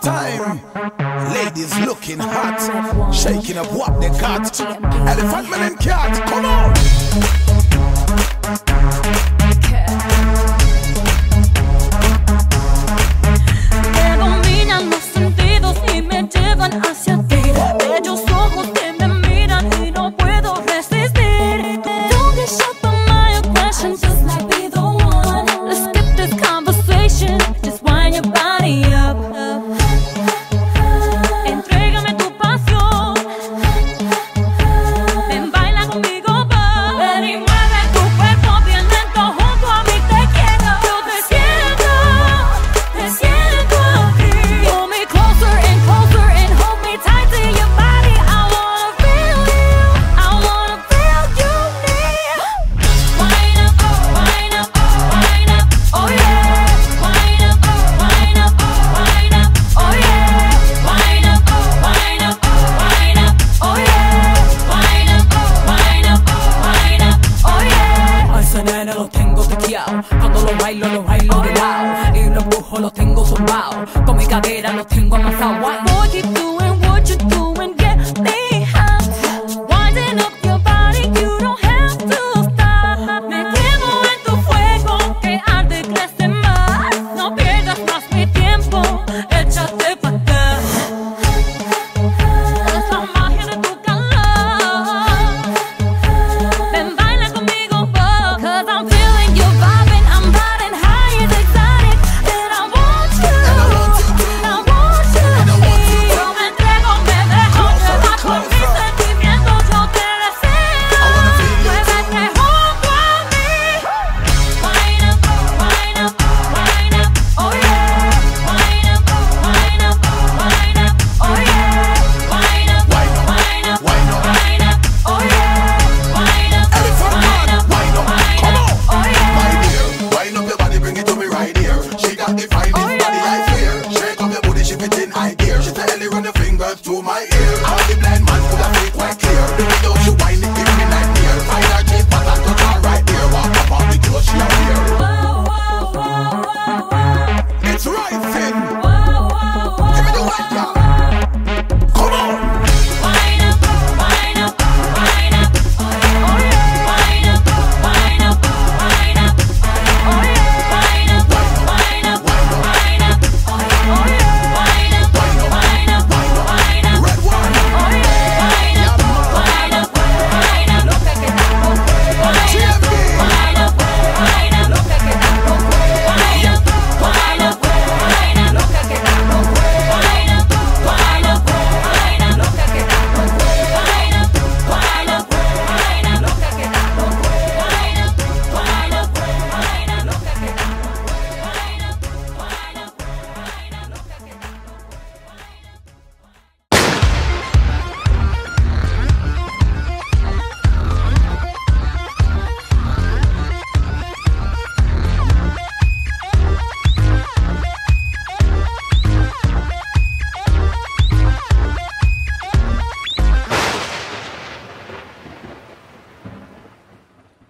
time. Ladies looking hot, shaking up what they got. Elephant man and cat, come on. Predominan los sentidos y me llevan hacia ti. Bellos ojos que me miran y no puedo resistir. Don't get shut by my aggression, just like be the one. Let's skip this conversation, just wind your body up. Cuando lo bailo de lado. Y un embrujo lo tengo zumbao. Con mi cadera lo tengo amasado. What you doing, what you doing.